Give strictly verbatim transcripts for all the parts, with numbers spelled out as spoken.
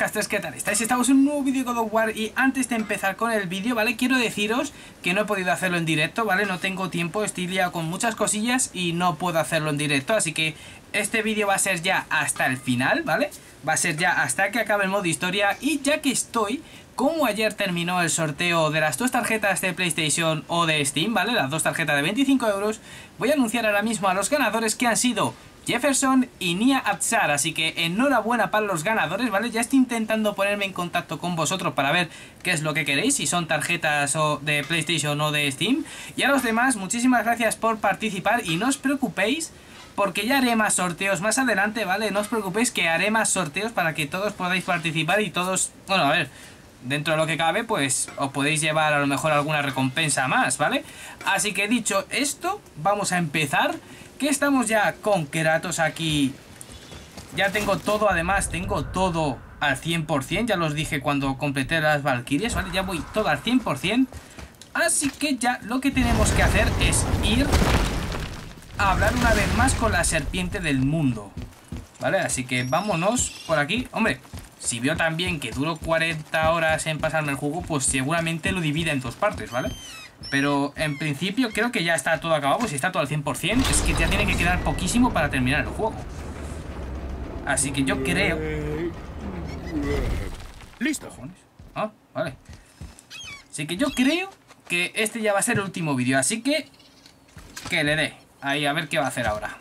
Casters, ¿qué tal estáis? Estamos en un nuevo vídeo de God of War y antes de empezar con el vídeo, ¿vale? Quiero deciros que no he podido hacerlo en directo, ¿vale? No tengo tiempo, estoy liado con muchas cosillas y no puedo hacerlo en directo, así que este vídeo va a ser ya hasta el final, ¿vale? Va a ser ya hasta que acabe el modo historia. Y ya que estoy, como ayer terminó el sorteo de las dos tarjetas de PlayStation o de Steam, ¿vale? Las dos tarjetas de veinticinco euros, voy a anunciar ahora mismo a los ganadores, que han sido Jefferson y Nia Azar, así que enhorabuena para los ganadores, ¿vale? Ya estoy intentando ponerme en contacto con vosotros para ver qué es lo que queréis, si son tarjetas o de PlayStation o de Steam. Y a los demás, muchísimas gracias por participar y no os preocupéis, porque ya haré más sorteos más adelante, ¿vale? No os preocupéis que haré más sorteos para que todos podáis participar y todos, bueno, a ver, dentro de lo que cabe, pues os podéis llevar a lo mejor alguna recompensa más, ¿vale? Así que dicho esto, vamos a empezar, que estamos ya con Kratos aquí. Ya tengo todo, además, tengo todo al cien por cien, ya los dije cuando completé las Valquirias, ¿vale? Ya voy todo al cien por cien, así que ya lo que tenemos que hacer es ir a hablar una vez más con la serpiente del mundo, ¿vale? Así que vámonos por aquí. Hombre, si veo también que duró cuarenta horas en pasarme el juego, pues seguramente lo divida en dos partes, ¿vale? Pero en principio creo que ya está todo acabado. Si está todo al cien por cien, es que ya tiene que quedar poquísimo para terminar el juego. Así que yo creo... Listo. Ah, vale. Así que yo creo que este ya va a ser el último vídeo. Así que... que le dé. Ahí, a ver qué va a hacer ahora.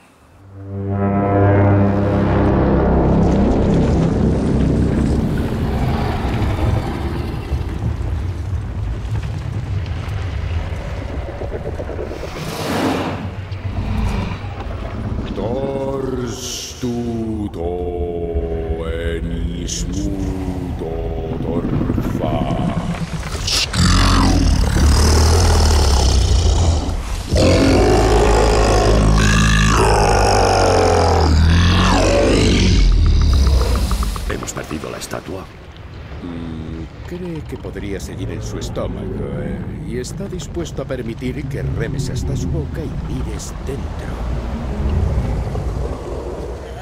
Seguir en su estómago, eh, y está dispuesto a permitir que remes hasta su boca y mires dentro.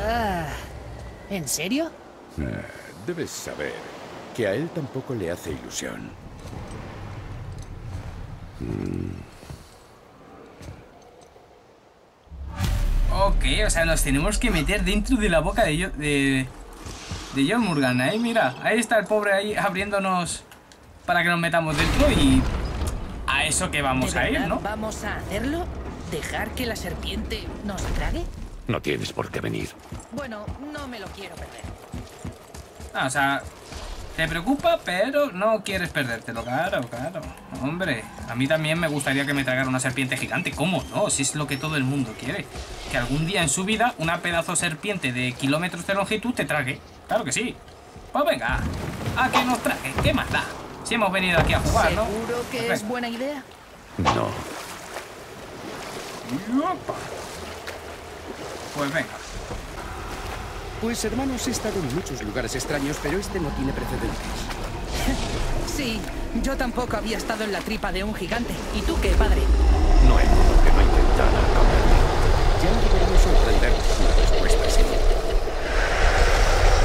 Ah, ¿en serio? Ah, debes saber que a él tampoco le hace ilusión. Mm. Ok, o sea, nos tenemos que meter dentro de la boca de, yo, de, de John Morgan, ¿eh? Mira, ahí está el pobre ahí abriéndonos... para que nos metamos dentro y... a eso que vamos a ir, ¿no? ¿Vamos a hacerlo? ¿Dejar que la serpiente nos trague? No tienes por qué venir. Bueno, no me lo quiero perder. Ah, o sea... te preocupa, pero no quieres perdértelo. Claro, claro. Hombre, a mí también me gustaría que me tragara una serpiente gigante. ¿Cómo no? Si es lo que todo el mundo quiere. Que algún día en su vida una pedazo serpiente de kilómetros de longitud te trague. Claro que sí. Pues venga, a que nos trague. ¿Qué más da? Si hemos venido aquí a jugar, ¿no? ¿Seguro que okay. es buena idea? No. Pues venga. Pues hermanos, he estado en muchos lugares extraños, pero este no tiene precedentes. Sí, yo tampoco había estado en la tripa de un gigante. ¿Y tú qué, padre? No hay modo que no intentara comerme. Ya no deberíamos sorprendernos con la respuesta, señor.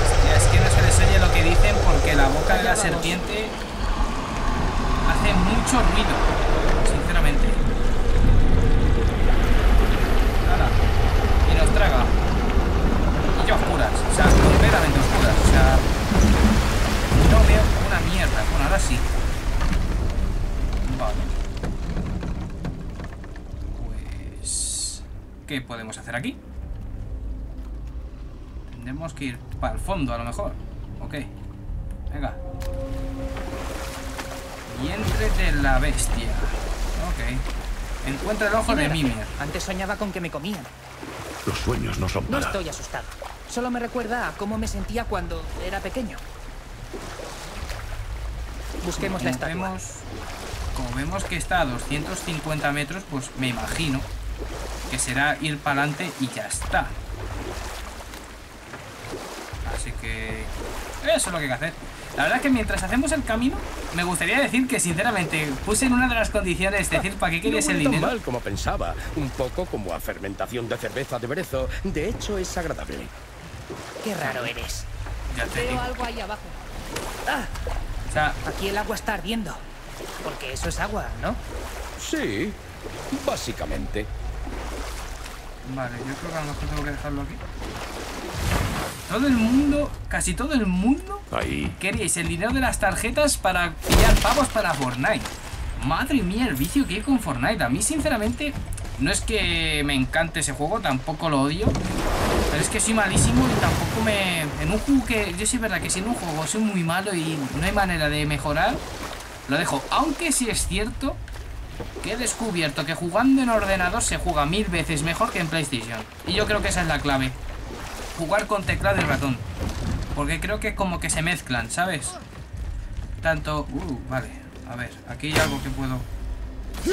Hostia, es que no se les oye lo que dicen porque la boca de la serpiente... hace mucho ruido, sinceramente. Nada. Y nos traga. Y yo oscuras, o sea, completamente oscuras. O sea, no veo una mierda. Bueno, ahora sí. Vale. Pues... ¿qué podemos hacer aquí? Tendremos que ir para el fondo, a lo mejor. Ok. Venga. Vientre de la bestia. Ok. Encuentra el ojo de Mimir. Antes soñaba con que me comían. Los sueños no son para... No estoy asustado. Solo me recuerda a cómo me sentía cuando era pequeño. Busquemos la estatua. Como vemos que está a doscientos cincuenta metros, pues me imagino que será ir para adelante y ya está. Así que... eso es lo que hay que hacer. La verdad es que mientras hacemos el camino, me gustaría decir que sinceramente puse en una de las condiciones decir para qué querías el dinero. No mal como pensaba, un poco como a fermentación de cerveza de brezo. De hecho, es agradable. Qué raro eres. Ya te digo. Veo algo ahí abajo. Ah, o sea, aquí el agua está ardiendo. Porque eso es agua, ¿no? Sí, básicamente. Vale, yo creo que a lo mejor tengo que dejarlo aquí. Todo el mundo, casi todo el mundo, ahí. Queríais el dinero de las tarjetas para pillar pavos para Fortnite. Madre mía, el vicio que hay con Fortnite. A mí, sinceramente, no es que me encante ese juego, tampoco lo odio. Pero es que soy malísimo y tampoco me... En un juego que... Yo sí es verdad que si en un juego soy muy malo y no hay manera de mejorar, lo dejo. Aunque sí es cierto que he descubierto que jugando en ordenador se juega mil veces mejor que en PlayStation. Y yo creo que esa es la clave. Jugar con teclado y ratón. Porque creo que como que se mezclan, ¿sabes? Tanto... Uh, vale. A ver, aquí hay algo que puedo... Sí.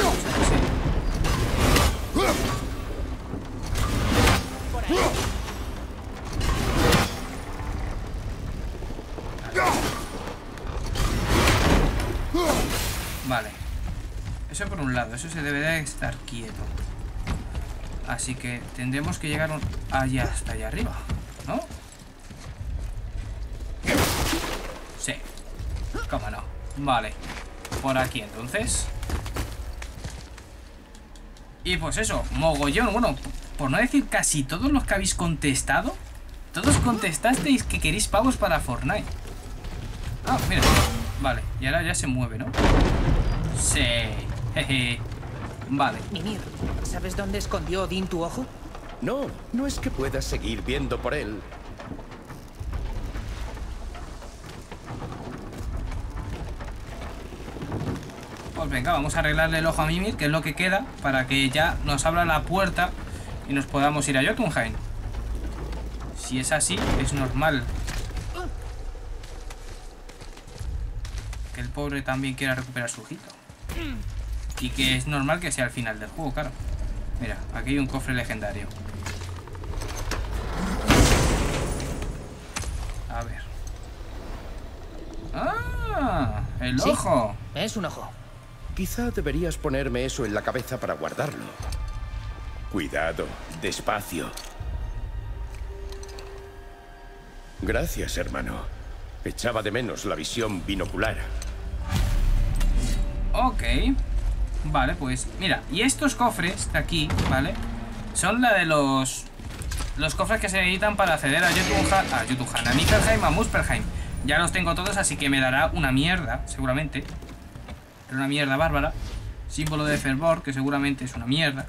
Vale. Eso por un lado, eso se debe de estar quieto. Así que tendremos que llegar un... allá hasta allá arriba, ¿no? Sí. Cómo no. Vale. Por aquí entonces. Y pues eso, mogollón. Bueno, por no decir casi todos los que habéis contestado, todos contestasteis que queréis pavos para Fortnite. Ah, mira. Vale, y ahora ya se mueve, ¿no? Sí. Jeje. Vale. Mimir, ¿sabes dónde escondió Odín tu ojo? No, no es que puedas seguir viendo por él. Pues venga, vamos a arreglarle el ojo a Mimir, que es lo que queda, para que ya nos abra la puerta y nos podamos ir a Jotunheim. Si es así, es normal que el pobre también quiera recuperar su ojito. Y que es normal que sea al final del juego, claro. Mira, aquí hay un cofre legendario. A ver. ¡Ah! ¡El sí, ojo! Es un ojo. Quizá deberías ponerme eso en la cabeza para guardarlo. Cuidado, despacio. Gracias, hermano. Echaba de menos la visión binocular. Ok. Vale, pues mira, y estos cofres de aquí, ¿vale? Son la de los los cofres que se necesitan para acceder a Jotunheim, a Jotunheim, a Niflheim, a Muspelheim. Ya los tengo todos, así que me dará una mierda, seguramente. Pero una mierda bárbara. Símbolo de fervor, que seguramente es una mierda.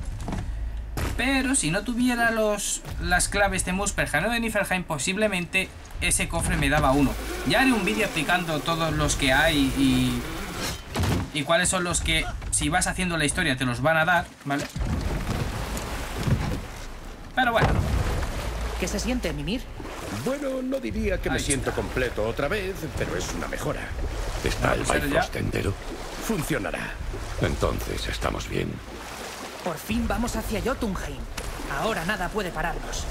Pero si no tuviera los las claves de Muspelheim o de Niflheim, posiblemente ese cofre me daba uno. Ya haré un vídeo explicando todos los que hay y... y cuáles son los que, si vas haciendo la historia, te los van a dar, ¿vale? Pero bueno. ¿Qué se siente, Mimir? Bueno, no diría que ahí me está. Siento completo otra vez, pero es una mejora. ¿Está el Bifrost entero? Funcionará. Entonces, estamos bien. Por fin vamos hacia Jotunheim. Ahora nada puede pararnos.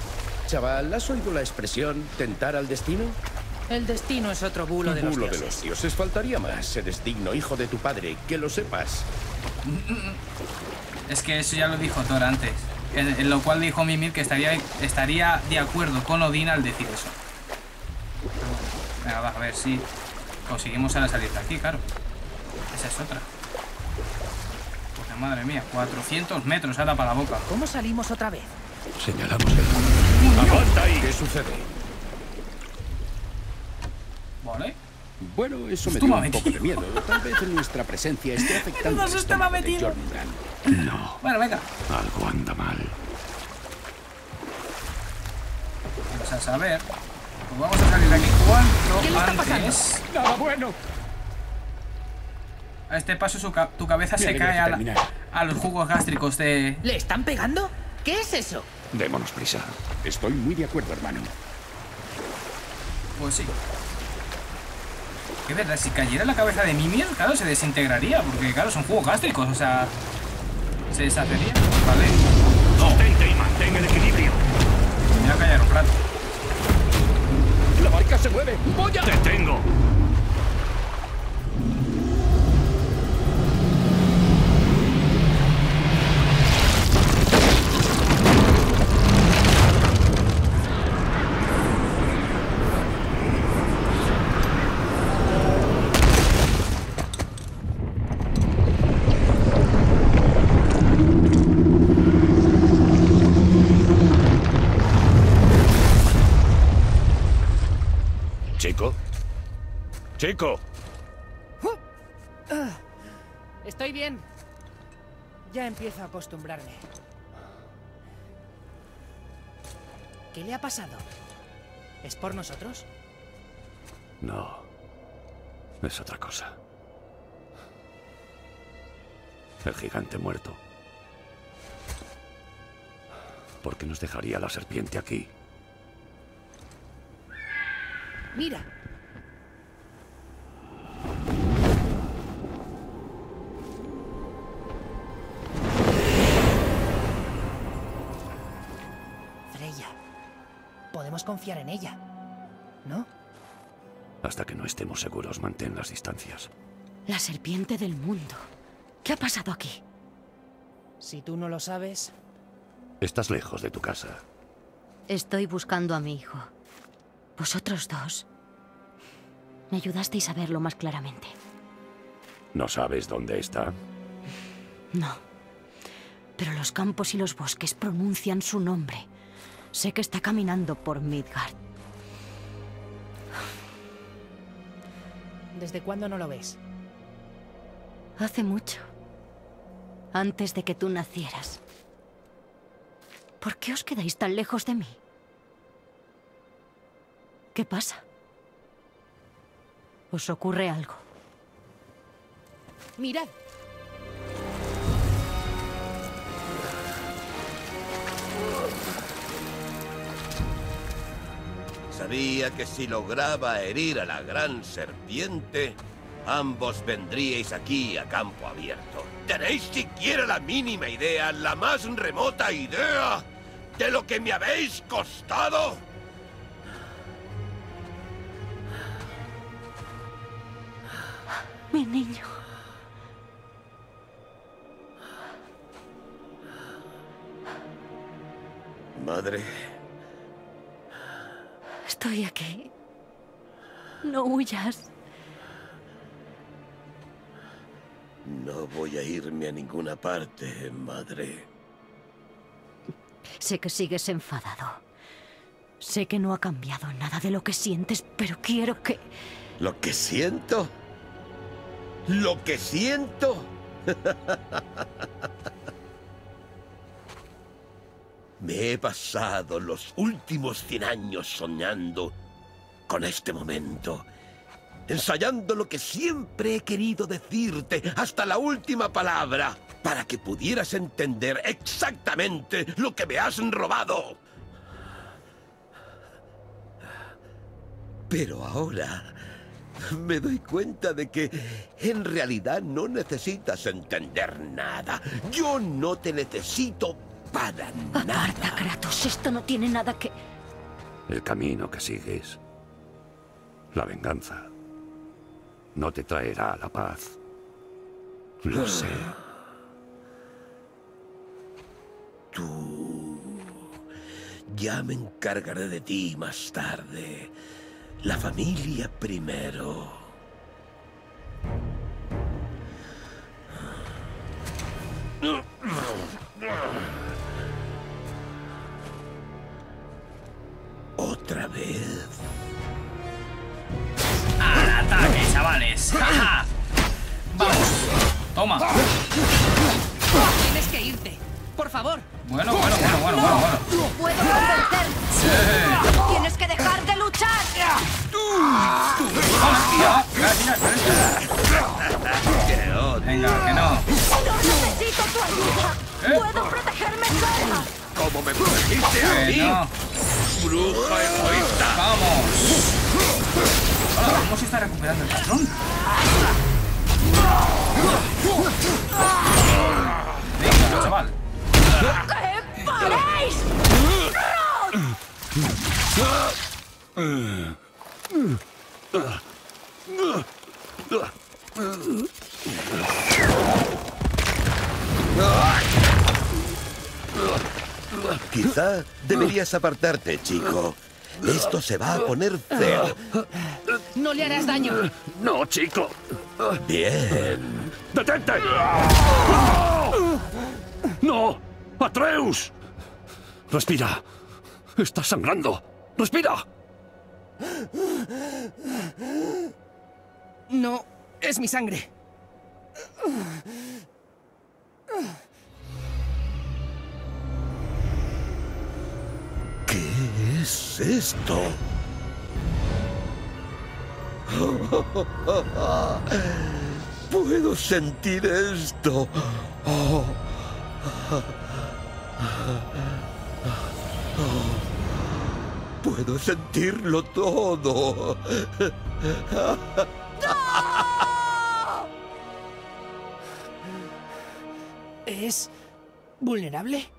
Chaval, ¿has oído la expresión tentar al destino? El destino es otro bulo de los dioses. Bulo de los dioses, faltaría más. Eres digno hijo de tu padre, que lo sepas. Es que eso ya lo dijo Thor antes. En lo cual dijo Mimir que estaría, estaría de acuerdo con Odín al decir eso. Venga, va, a ver si conseguimos ahora salir de aquí, claro. Esa es otra. Porque madre mía, cuatrocientos metros ahora para la boca. ¿Cómo salimos otra vez? Señalamos el... ¡Aguanta ahí! ¿Qué sucede? Vale. Bueno, eso me dio un poco de miedo. Tal vez nuestra presencia esté afectando. Nos estaba metiendo. No. Bueno, venga. Algo anda mal. Vamos a saber. Pues vamos a salir de aquí cuanto antes. Nada bueno. A este paso su ca tu cabeza me se cae a, la a los jugos gástricos de... ¿Le están pegando? ¿Qué es eso? Démonos prisa. Estoy muy de acuerdo, hermano. Pues sí. Es verdad, si cayera la cabeza de Mimir, claro, se desintegraría, porque claro, son juegos gástricos, o sea, se deshacería, ¿vale? Sostente y mantén el equilibrio. Me voy a callar un rato. La barca se mueve, voy a... ¡Te tengo! ¿Chico? ¡Chico! Estoy bien. Ya empiezo a acostumbrarme. ¿Qué le ha pasado? ¿Es por nosotros? No. Es otra cosa. El gigante muerto. ¿Por qué nos dejaría la serpiente aquí? Mira. Freya. Podemos confiar en ella, ¿no? Hasta que no estemos seguros, mantén las distancias. La serpiente del mundo. ¿Qué ha pasado aquí? Si tú no lo sabes... Estás lejos de tu casa. Estoy buscando a mi hijo. Vosotros dos... me ayudasteis a verlo más claramente. ¿No sabes dónde está? No. Pero los campos y los bosques pronuncian su nombre. Sé que está caminando por Midgard. ¿Desde cuándo no lo ves? Hace mucho. Antes de que tú nacieras. ¿Por qué os quedáis tan lejos de mí? ¿Qué pasa? ¿Os ocurre algo? ¡Mirad! Sabía que si lograba herir a la gran serpiente, ambos vendríais aquí a campo abierto. ¿Tenéis siquiera la mínima idea, la más remota idea, de lo que me habéis costado? Mi niño. Madre. Estoy aquí. No huyas. No voy a irme a ninguna parte, madre. Sé que sigues enfadado. Sé que no ha cambiado nada de lo que sientes, pero quiero que... ¿Lo que siento? ¿Lo que siento? Me he pasado los últimos cien años soñando con este momento. Ensayando lo que siempre he querido decirte, hasta la última palabra, para que pudieras entender exactamente lo que me has robado. Pero ahora me doy cuenta de que en realidad no necesitas entender nada. Yo no te necesito para nada. Aparta, Kratos, esto no tiene nada que... El camino que sigues, la venganza, no te traerá la paz. Lo sé. Tú... ya me encargaré de ti más tarde. La familia primero. ¿Otra vez? ¡Al ataque, chavales! ¡Ja, ja! ¡Vamos! ¡Toma! Tienes que irte, por favor. Bueno, bueno, bueno, bueno, no. bueno, bueno. ¡Puedo convencer! Sí. ¡Tienes que dejar de luchar! ¡Hostia! ¡Casi la frente! ¡Venga, que no! ¡No necesito tu ayuda! ¿Eh? ¡Puedo protegerme sola! ¡Como me protegiste a mí! No. ¡Bruja egoísta! ¡Vamos! Hola, ¿cómo se está recuperando el patrón? Venga, chaval. ¡Que paréis! Quizá deberías apartarte, chico. Esto se va a poner feo. No le harás daño. No, chico. Bien. ¡Detente! ¡No! ¡Atreus! Respira. Estás sangrando. ¡Respira! No, es mi sangre. ¿Qué es esto? Puedo sentir esto. Oh. Oh. Puedo sentirlo todo. ¡No! ¿Es vulnerable?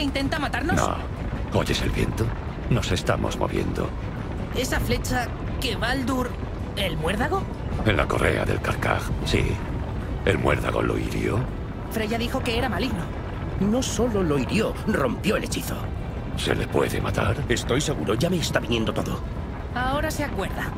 ¿Intenta matarnos? No. ¿Oyes el viento? Nos estamos moviendo. ¿Esa flecha que Baldur... el muérdago? En la correa del Carcaj, sí. El muérdago lo hirió. Freya dijo que era maligno. No solo lo hirió, rompió el hechizo. ¿Se le puede matar? Estoy seguro, ya me está viniendo todo. Ahora se acuerda.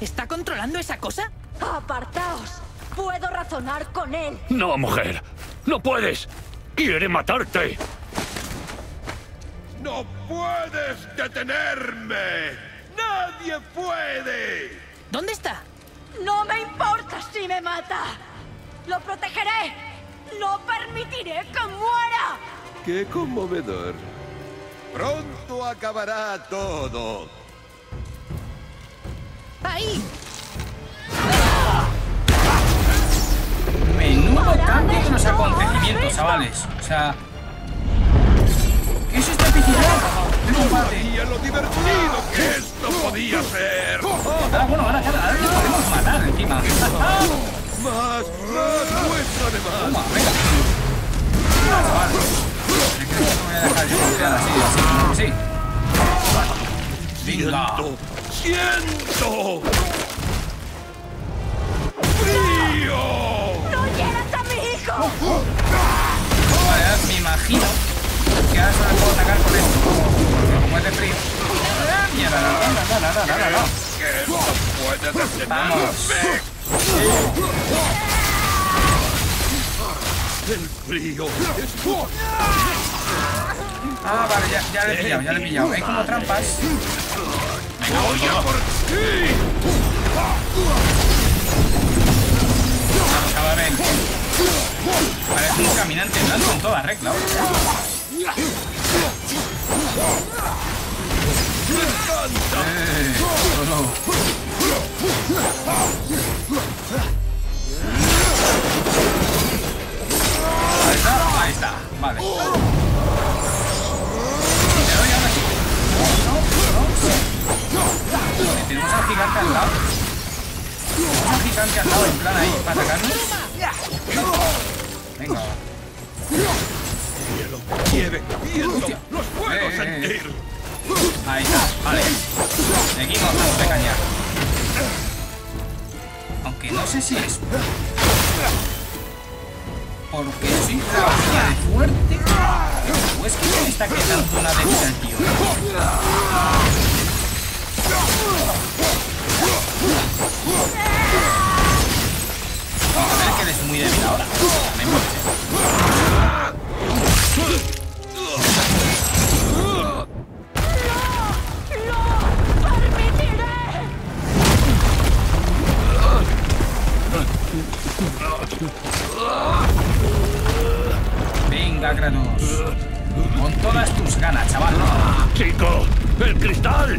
¿Está controlando esa cosa? ¡Apartaos! ¡Puedo razonar con él! ¡No, mujer! ¡No puedes! ¡Quiere matarte! ¡No puedes detenerme! ¡Nadie puede! ¿Dónde está? ¡No me importa si me mata! ¡Lo protegeré! ¡No permitiré que muera! ¡Qué conmovedor! ¡Pronto acabará todo! ¡Ahí! Menudo cambio en los acontecimientos, chavales. O sea... ¿Qué es esta epicidad? ¡No lo divertido que esto podía ser! Ah, bueno, ahora, ahora, ahora nos podemos matar encima. ¡Más! ¡Más muestra de más! ¡Toma, venga! Venga, chavales. Yo creo que no voy a dejar yo golpear así, así, así. ¡Venga! ¡Siento! ¡Frío! ¡No hieras a mi hijo! Vale, me imagino que ahora solo puedo atacar con esto. Porque como es de frío. ¡Mierda! ¡No, no, no, no, no, no! ¡Que no puedes detenerme! ¡El frío es tu! Ah, vale, ya, ya le he pillado, ya le he pillado. Hay como trampas. ¡Voy a por ti! Vamos, cabrón. Parece un caminante blanco en toda regla. ¡Me encanta! Eh, no. Ahí está, ahí está. Vale. Te doy ahora sí. No, no, no. Tenemos al gigante al lado. Tenemos al gigante al lado en plan ahí para atacarnos. Venga. Hielo, nieve, viento. Los puedo eh, sentir. Eh. Ahí está, vale. Seguimos dando de cañar. Aunque no sé si es. Porque soy una bastante de fuerte. ¿O es que se me está quedando una de vida, tío? Vamos a ver que eres muy débil ahora. Me muero. ¡No! ¡No! ¡Permitiré! Venga, Kratos. Con todas tus ganas, chaval. ¡Chico! ¡El cristal!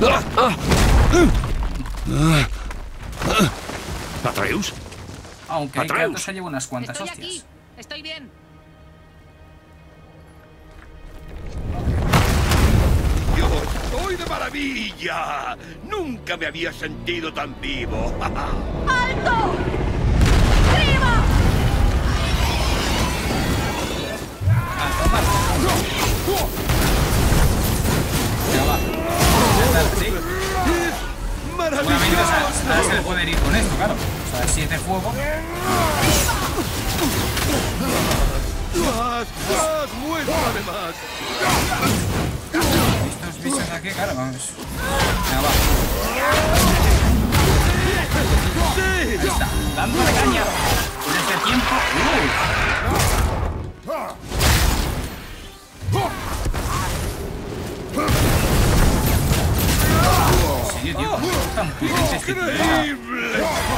¡Qué guapo! ¿Atreus? Aunque hay Kratos se lleva unas cuantas hostias. Estoy aquí. Estoy bien. ¡Estoy de maravilla! ¡Nunca me había sentido tan vivo! ¡Alto! ¡Prima! ¿Sí? ¡Es maravilloso! Bueno, ahora se le puede ir con esto, claro. O sea, siete fuego. ¡Más! ¡Más! ¡Muerto además! Estos bichos aquí, claro, vamos. Venga, va. Ahí está, dándole caña. En este tiempo. ¡Uh! Sí, tío, tan potente este tío.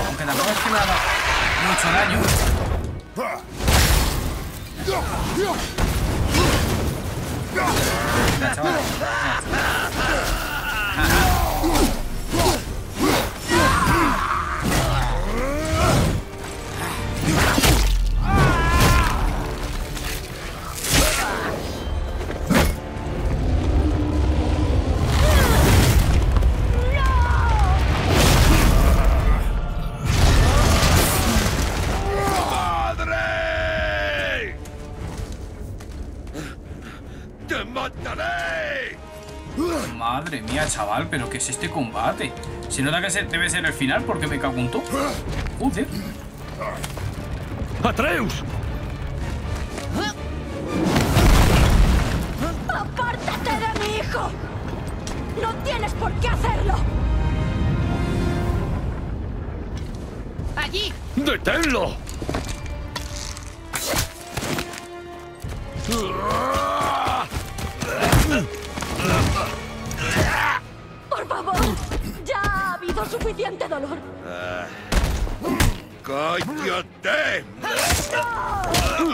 Aunque tampoco es que me ha dado mucho daño. Venga, chaval. Madre mía, chaval, pero ¿qué es este combate? Si no da que ser, debe ser el final porque me cago en todo. Joder. ¡Atreus! ¡Apártate de mi hijo! ¡No tienes por qué hacerlo! ¡Allí! ¡Deténlo! ¡Por favor! ¡Ya ha habido suficiente dolor! Ah, ¡cállate! ¡No!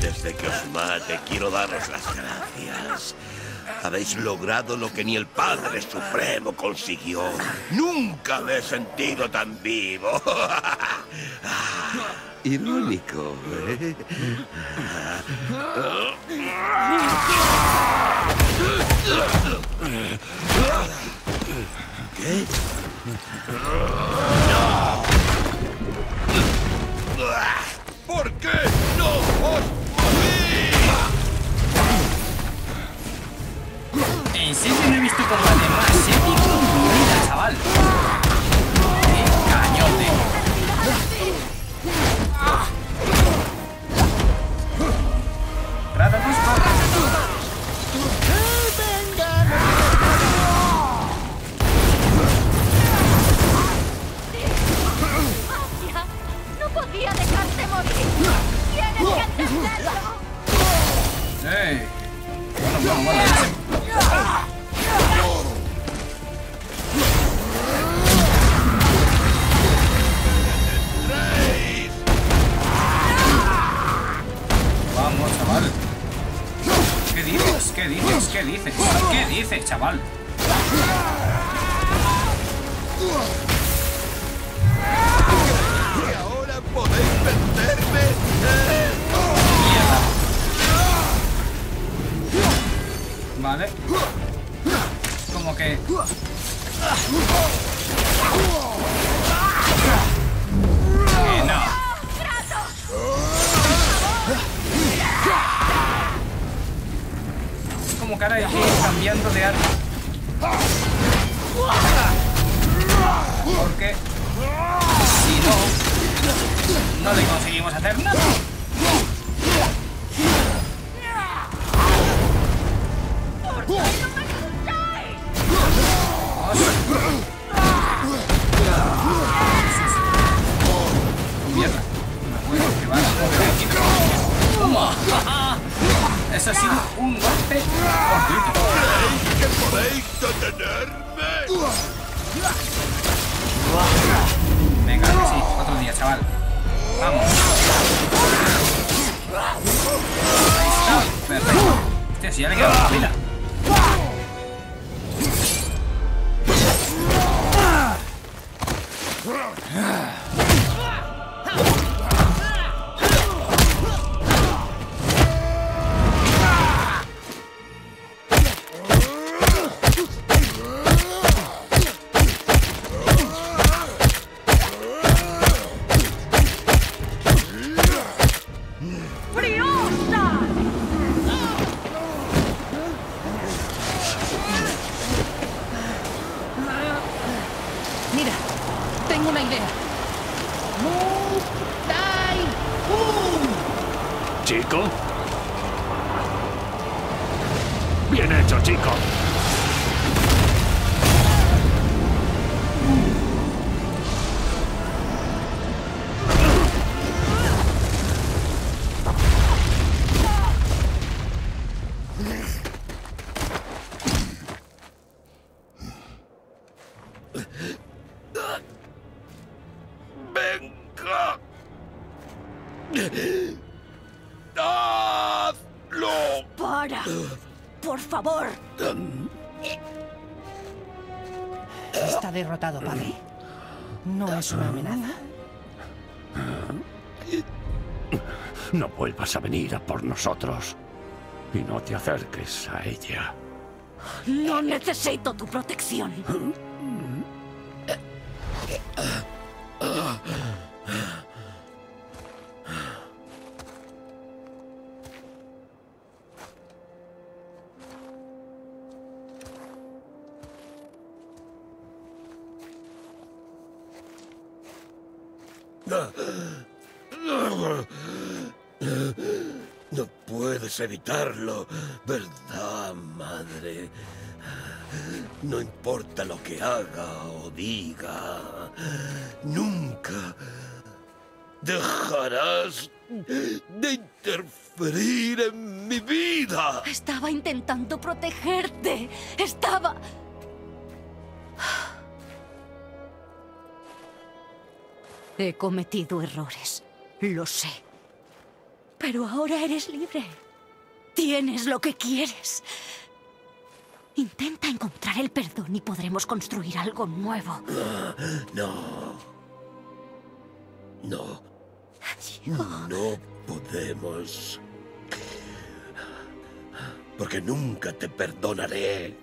Desde que os mate, quiero daros las gracias. Habéis logrado lo que ni el Padre Supremo consiguió. Nunca me he sentido tan vivo. Irónico, ¿eh? ¿Qué? ¡No! ¿Por qué no os... En serio no he visto combate más épico en tu vida, chaval. ¡Qué cañote! ¡Trata tus patas! ¡Venga! ¡No podía dejarte morir! ¡Tienes que entenderlo! ¡Ey! Bueno, bueno, bueno. Vamos, chaval. ¿Qué dices? ¿Qué dices? ¿Qué dices? ¿Qué dices, chaval? ¿Y ahora podéis venderme? Vale. Como que... Eh, no. Es como que ahora hay que ir cambiando de arma. Porque... Si no... No le conseguimos hacer nada. Mierda. Me acuerdo que van a mover aquí. ¡Toma! Eso ha sido un golpe completo. ¿Que podéis detenerme? Venga, que sí, otro día, chaval. Vamos. Ahí está, perfecto. Hostia, si ya le queda una pila. Derrotado, papi. No es una amenaza. No vuelvas a venir a por nosotros y no te acerques a ella. No necesito tu protección. No puedes evitarlo, ¿verdad, madre? No importa lo que haga o diga, nunca dejarás de interferir en mi vida. Estaba intentando protegerte. Estaba... He cometido errores, lo sé. Pero ahora eres libre. Tienes lo que quieres. Intenta encontrar el perdón y podremos construir algo nuevo. No. No. Diego. No podemos. Porque nunca te perdonaré.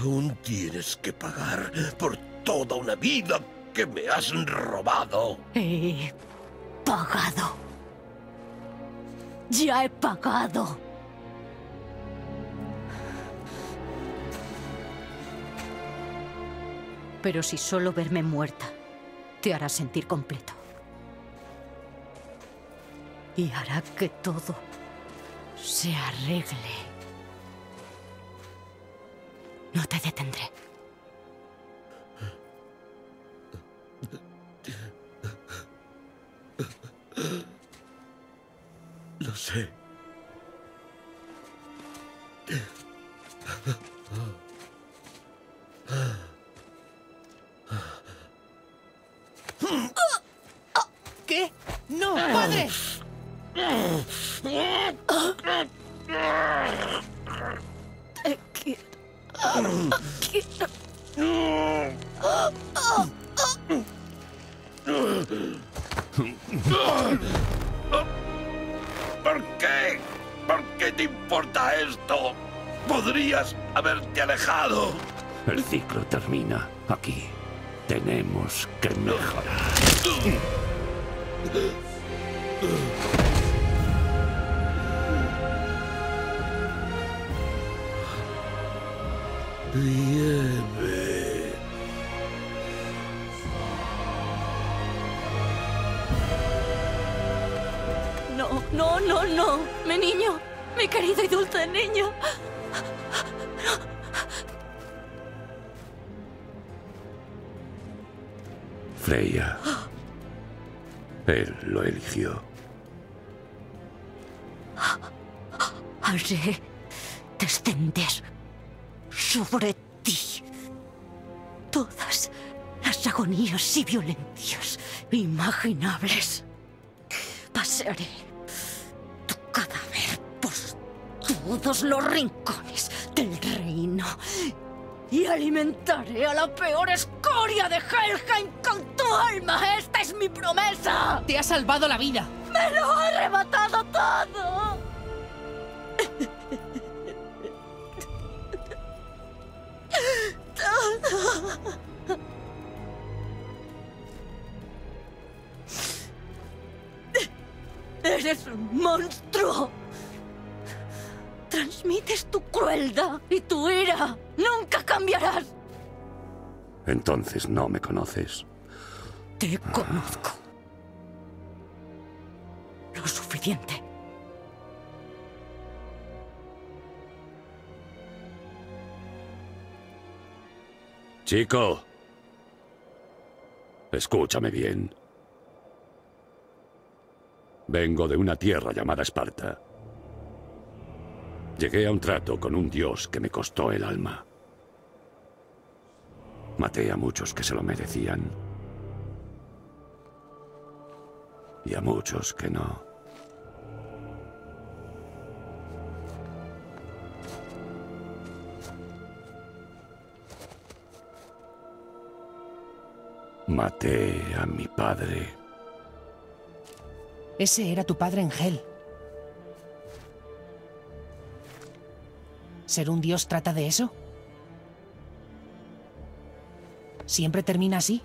Aún tienes que pagar por toda una vida que me has robado. He pagado. Ya he pagado. Pero si solo verme muerta te hará sentir completo. Y hará que todo se arregle. No te detendré. Lo sé. ¿Qué? ¡No, padre! ¿Qué? ¿Por qué? ¿Por qué te importa esto? Podrías haberte alejado. El ciclo termina aquí. Tenemos que mejorar. Lleve. No, no, no. Mi niño. Mi querido y dulce niño. Freya. Él lo eligió. Haré descender sobre ti todas las agonías y violencias imaginables. Pasaré tu cadáver por todos los rincones del reino y alimentaré a la peor escoria de Helheim con tu alma. ¡Esta es mi promesa! ¡Te ha salvado la vida! ¡Me lo ha arrebatado todo! ¡Todo! ¡Eres un monstruo! Transmites tu crueldad y tu ira. ¡Nunca cambiarás! Entonces no me conoces. Te conozco. Lo suficiente. Chico. Escúchame bien. Vengo de una tierra llamada Esparta. Llegué a un trato con un dios que me costó el alma. Maté a muchos que se lo merecían. Y a muchos que no. Maté a mi padre. Ese era tu padre, Engel. ¿Ser un dios trata de eso? ¿Siempre termina así?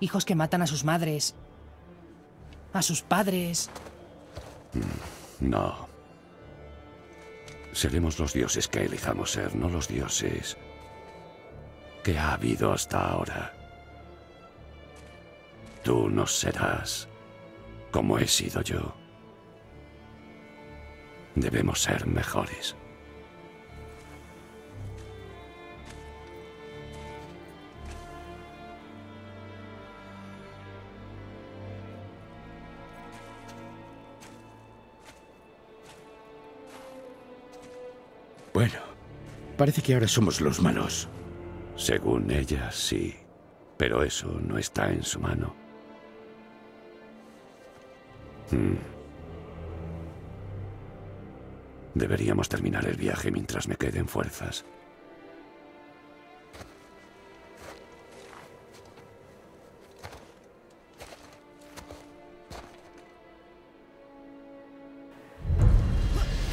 Hijos que matan a sus madres, a sus padres... No. Seremos los dioses que elijamos ser, no los dioses que ha habido hasta ahora. Tú no serás como he sido yo. Debemos ser mejores. Bueno, parece que ahora somos los malos. Según ella, sí. Pero eso no está en su mano. Hmm. Deberíamos terminar el viaje mientras me queden fuerzas.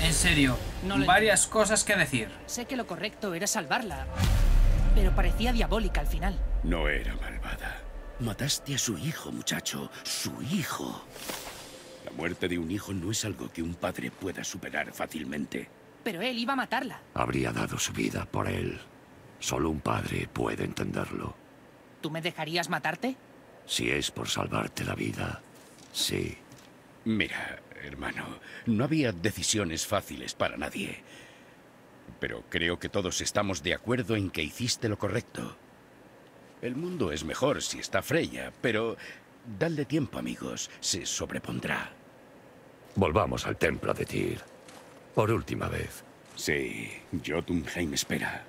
En serio, no le... varias cosas que decir. Sé que lo correcto era salvarla, pero parecía diabólica al final. No era malvada. Mataste a su hijo, muchacho. ¡Su hijo! La muerte de un hijo no es algo que un padre pueda superar fácilmente. Pero él iba a matarla. Habría dado su vida por él. Solo un padre puede entenderlo. ¿Tú me dejarías matarte? Si es por salvarte la vida, sí. Mira, hermano, no había decisiones fáciles para nadie. Pero creo que todos estamos de acuerdo en que hiciste lo correcto. El mundo es mejor si está Freya, pero... dadle tiempo, amigos. Se sobrepondrá. Volvamos al templo de Tyr. Por última vez. Sí, Jotunheim espera.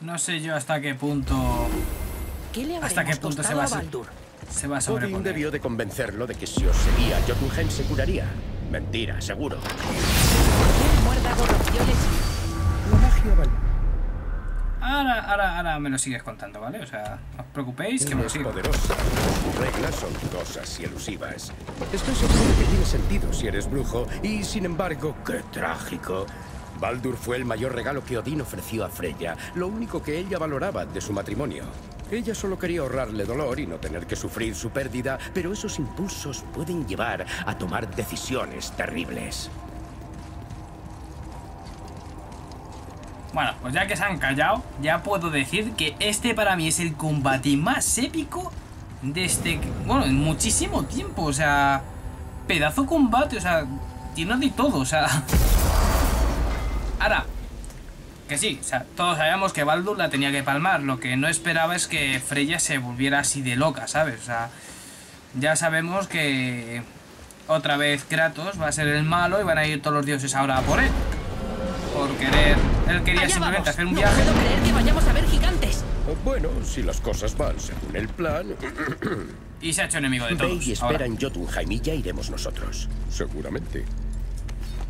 No sé yo hasta qué punto... ¿Qué le hasta qué punto se va a Baldur? Se va a sobreponer. Odín debió de convencerlo de que si os seguía, Jotunheim se curaría. Mentira, seguro. Ahora, ahora, ahora me lo sigues contando, ¿vale? O sea, no os preocupéis que me lo sigo. Tus reglas son dudosas y elusivas. Estoy seguro de que tiene sentido si eres brujo. Y, sin embargo, ¡qué trágico! Baldur fue el mayor regalo que Odín ofreció a Freya. Lo único que ella valoraba de su matrimonio. Ella solo quería ahorrarle dolor y no tener que sufrir su pérdida. Pero esos impulsos pueden llevar a tomar decisiones terribles. Bueno, pues ya que se han callado, ya puedo decir que este para mí es el combate más épico desde, bueno, en muchísimo tiempo, o sea, pedazo combate, o sea, tiene de todo, o sea. Ahora, que sí, o sea, todos sabíamos que Baldur la tenía que palmar, lo que no esperaba es que Freya se volviera así de loca, ¿sabes? O sea, ya sabemos que otra vez Kratos va a ser el malo y van a ir todos los dioses ahora a por él. Por querer, él quería Allá simplemente vamos. hacer un no viaje. No puedo creer que vayamos a ver gigantes. Bueno, si las cosas van según el plan. Y se ha hecho enemigo de todos. Ve y espera ahora. en Jotunheim y ya iremos nosotros. Seguramente.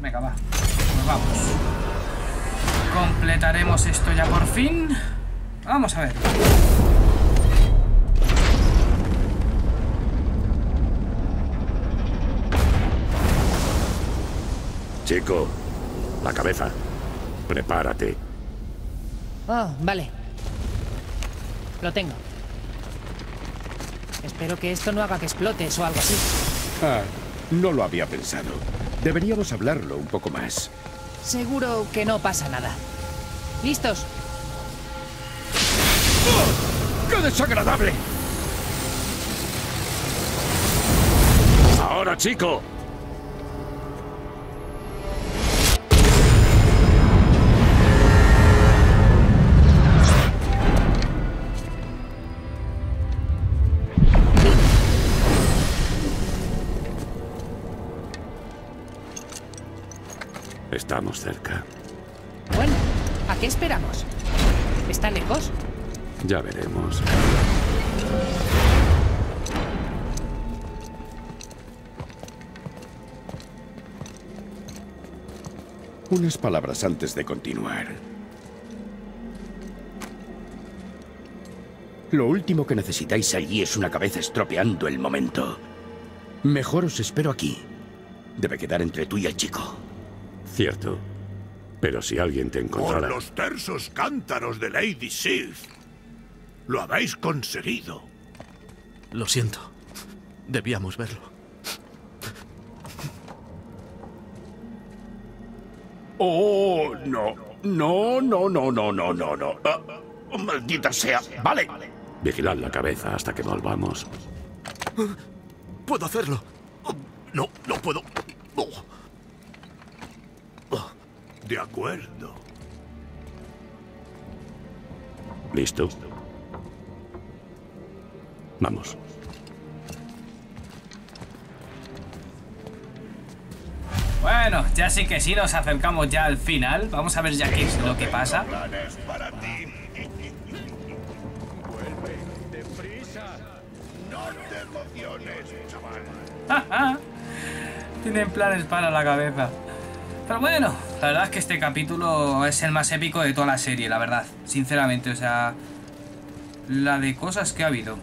Venga, va. Pues vamos. Completaremos esto ya por fin. Vamos a ver. Chico, la cabeza. Prepárate. Oh, vale. Lo tengo. Espero que esto no haga que explotes o algo así. Ah, no lo había pensado. Deberíamos hablarlo un poco más. Seguro que no pasa nada. ¿Listos? ¡Oh! ¡Qué desagradable! ¡Ahora, chico! Estamos cerca. Bueno, ¿a qué esperamos? ¿Están lejos? Ya veremos. Unas palabras antes de continuar. Lo último que necesitáis allí es una cabeza estropeando el momento. Mejor os espero aquí. Debe quedar entre tú y el chico. Cierto, pero si alguien te encontrara... Por los tersos cántaros de Lady Sif, lo habéis conseguido. Lo siento, debíamos verlo. Oh, no, no, no, no, no, no, no, no. Ah, maldita sea, vale. Vigilad la cabeza hasta que volvamos. Puedo hacerlo. No, no puedo. Oh. De acuerdo. ¿Listo? Vamos. Bueno, ya sí que sí, nos acercamos ya al final. Vamos a ver ya qué es lo que pasa. Vuelve, deprisa. No te emociones, chaval. Tienen planes para la cabeza. Pero bueno, la verdad es que este capítulo es el más épico de toda la serie, la verdad. Sinceramente, o sea, la de cosas que ha habido.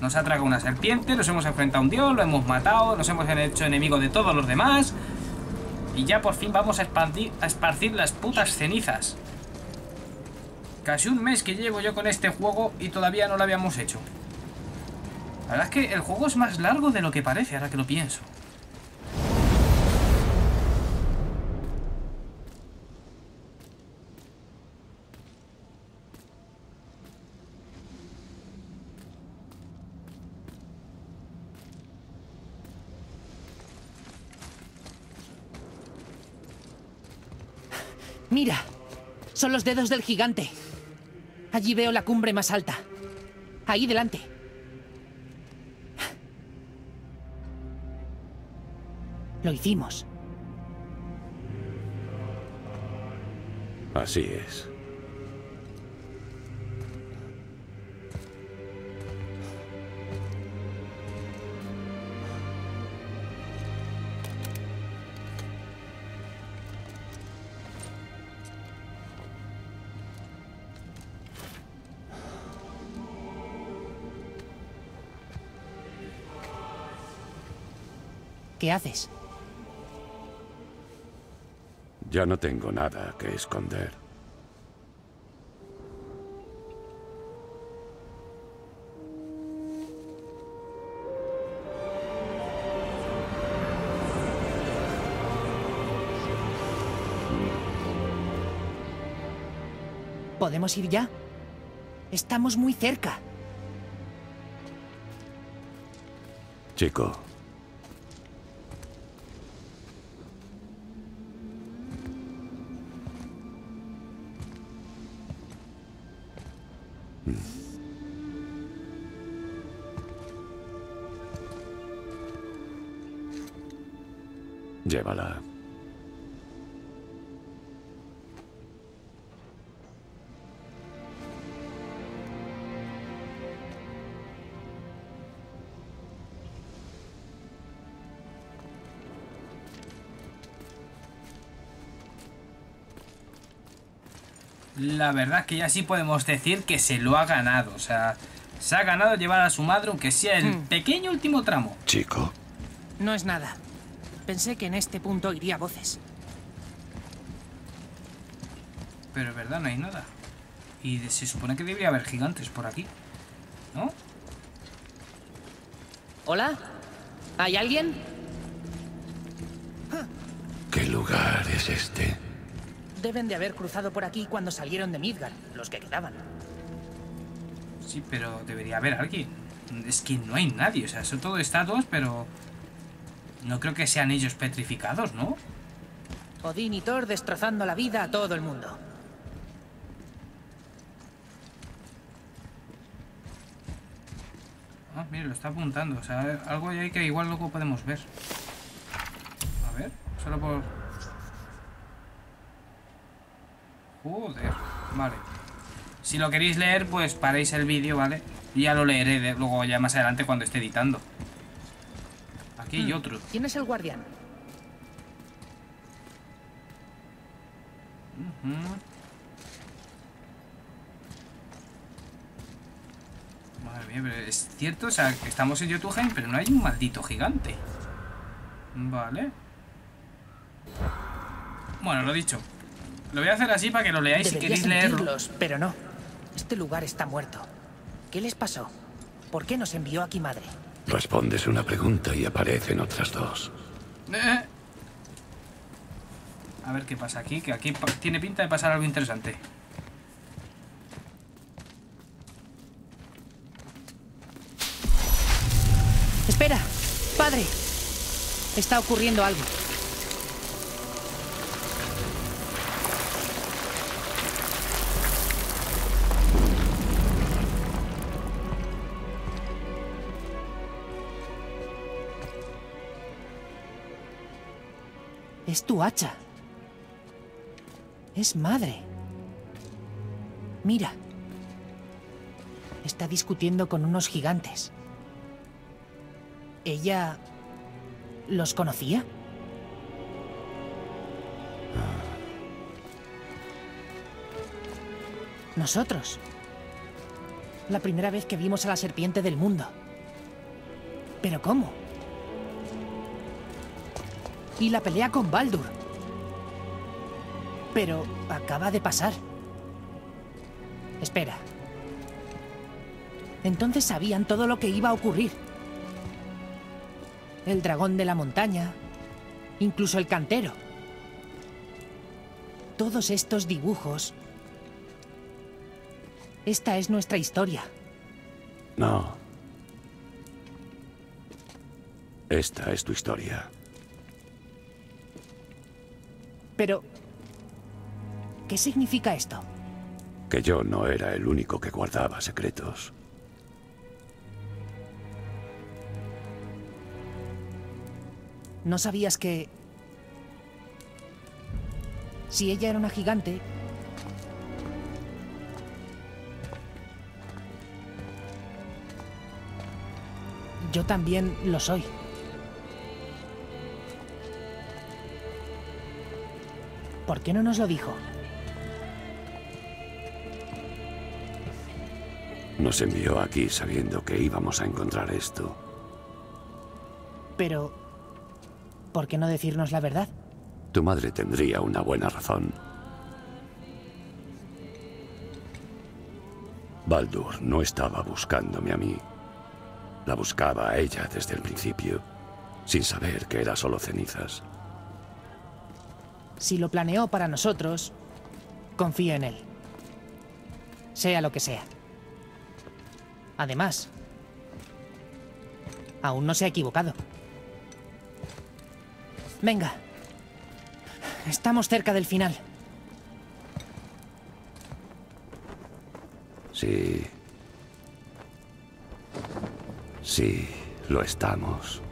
Nos ha tragado una serpiente, nos hemos enfrentado a un dios, lo hemos matado, nos hemos hecho enemigos de todos los demás. Y ya por fin vamos a, expandir, a esparcir las putas cenizas. Casi un mes que llevo yo con este juego y todavía no lo habíamos hecho. La verdad es que el juego es más largo de lo que parece, ahora que lo pienso. Mira, son los dedos del gigante. Allí veo la cumbre más alta. Ahí delante. Lo hicimos. Así es. ¿Qué haces? Ya no tengo nada que esconder. ¿Podemos ir ya? Estamos muy cerca. chico. Llévala. La verdad es que ya sí podemos decir que se lo ha ganado. O sea, se ha ganado llevar a su madre, aunque sea el pequeño último tramo. Chico. No es nada. Pensé que en este punto iría voces. Pero es verdad, no hay nada. Y se supone que debería haber gigantes por aquí, ¿no? ¿Hola? ¿Hay alguien? ¿Qué lugar es este? Deben de haber cruzado por aquí cuando salieron de Midgard, los que quedaban. Sí, pero debería haber alguien. Es que no hay nadie, o sea, eso todo está dos, pero... No creo que sean ellos petrificados, ¿no? Odín y Thor destrozando la vida a todo el mundo. Ah, mire, lo está apuntando. O sea, algo hay que igual luego podemos ver. A ver, solo por... Joder, vale. Si lo queréis leer, pues paréis el vídeo, ¿vale? Y ya lo leeré de... luego ya más adelante cuando esté editando. Aquí hay otro. ¿Quién es el guardián? Uh-huh. Madre mía, pero es cierto, o sea, que estamos en Jotunheim, pero no hay un maldito gigante. Vale. Bueno, lo dicho. Lo voy a hacer así para que lo leáis si queréis leerlo. Pero no. Este lugar está muerto. ¿Qué les pasó? ¿Por qué nos envió aquí madre? Respondes una pregunta y aparecen otras dos. Eh. A ver qué pasa aquí, que aquí tiene pinta de pasar algo interesante. Espera, padre. Está ocurriendo algo. Es tu hacha. Es madre. Mira. Está discutiendo con unos gigantes. ¿Ella... los conocía? Nosotros. La primera vez que vimos a la serpiente del mundo. ¿Pero cómo? Y la pelea con Baldur. Pero acaba de pasar. Espera. Entonces sabían todo lo que iba a ocurrir. El dragón de la montaña. Incluso el cantero. Todos estos dibujos. Esta es nuestra historia. No. Esta es tu historia. Pero... ¿qué significa esto? Que yo no era el único que guardaba secretos. ¿No sabías que... si ella era una gigante... yo también lo soy? ¿Por qué no nos lo dijo? Nos envió aquí sabiendo que íbamos a encontrar esto. Pero... ¿por qué no decirnos la verdad? Tu madre tendría una buena razón. Baldur no estaba buscándome a mí. La buscaba a ella desde el principio, sin saber que era solo cenizas. Si lo planeó para nosotros, confío en él. Sea lo que sea. Además, Aún no se ha equivocado. Venga. Estamos cerca del final. Sí. Sí, lo estamos.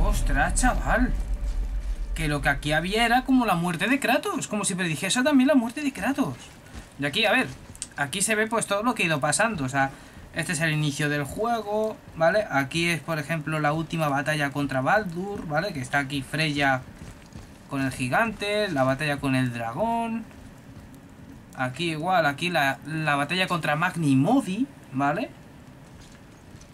¡Ostras, chaval! Que lo que aquí había era como la muerte de Kratos. Como si predijese también la muerte de Kratos. Y aquí, a ver, aquí se ve pues todo lo que ha ido pasando. O sea, este es el inicio del juego, ¿vale? Aquí es, por ejemplo, la última batalla contra Baldur, ¿vale? Que está aquí Freya con el gigante, la batalla con el dragón. Aquí igual, aquí la, la batalla contra Magni Modi, ¿vale?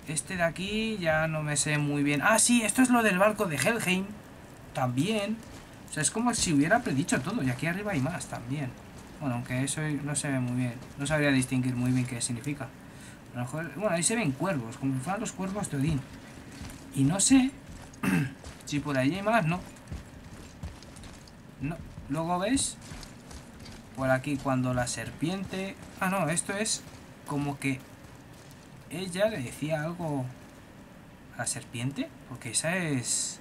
Este de aquí ya no me sé muy bien. Ah, sí, esto es lo del barco de Helheim. También. O sea, es como si hubiera predicho todo. Y aquí arriba hay más también. Bueno, aunque eso no se ve muy bien. No sabría distinguir muy bien qué significa. A lo mejor, bueno, ahí se ven cuervos. Como si fueran los cuervos de Odín. Y no sé si por ahí hay más, no. No. Luego ves por aquí cuando la serpiente... Ah, no, esto es como que... Ella le decía algo a la serpiente, porque esa es,